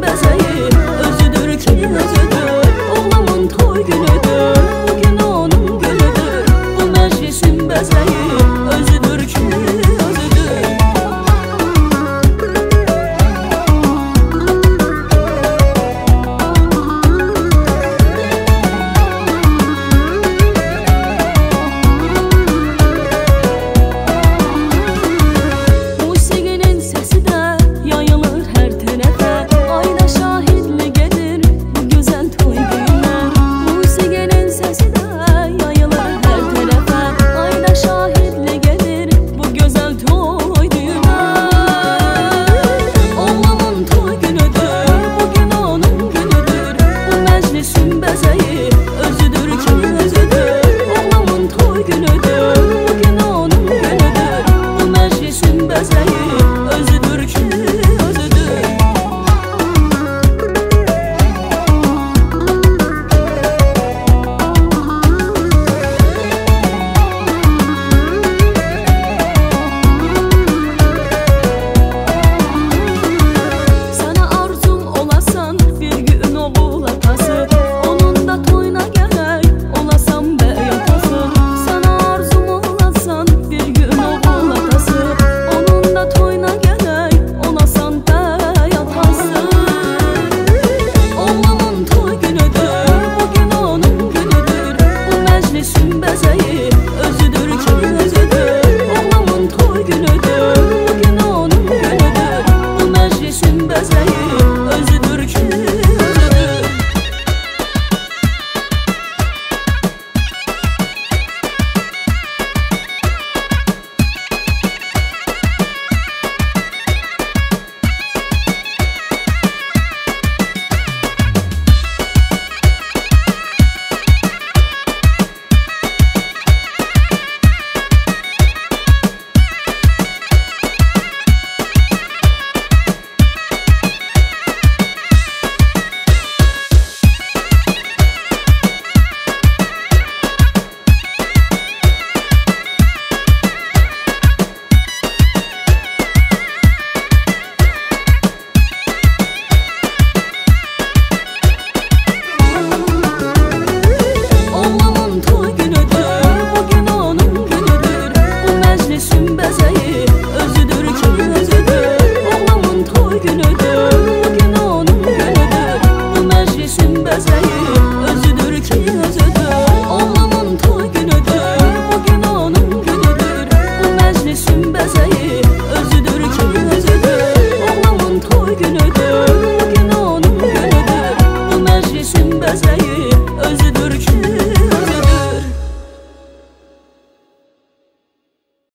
Özüdür ki